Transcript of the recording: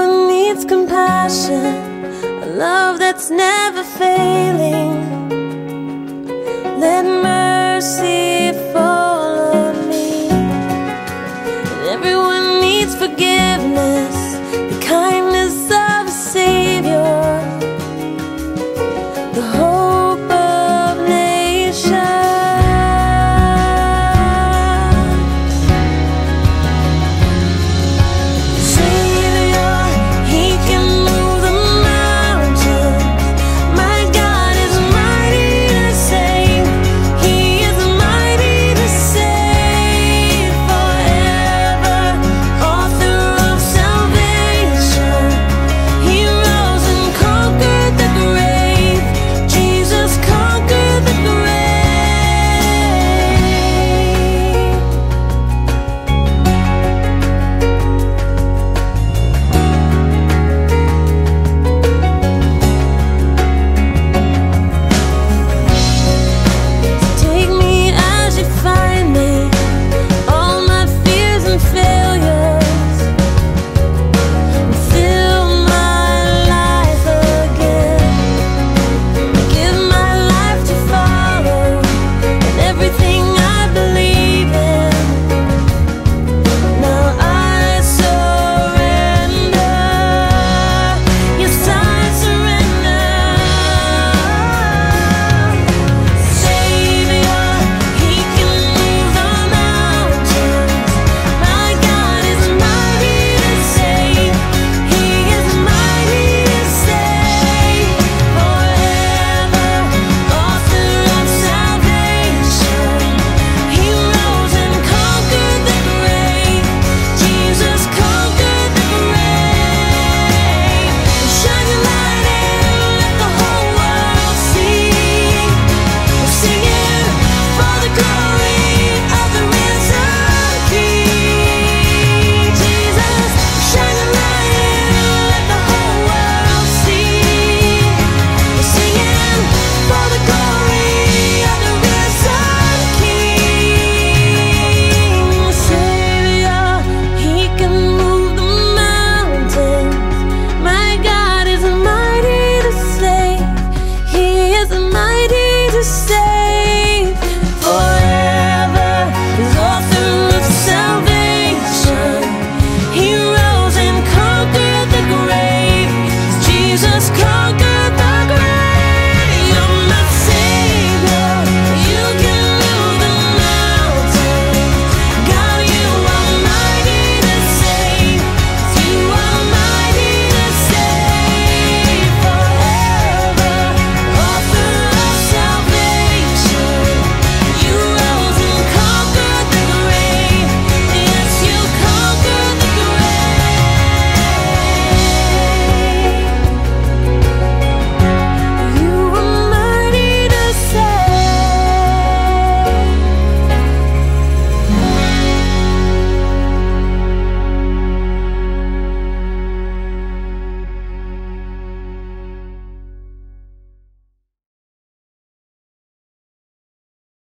one needs compassion, a love that's never failing. Let mercy flow.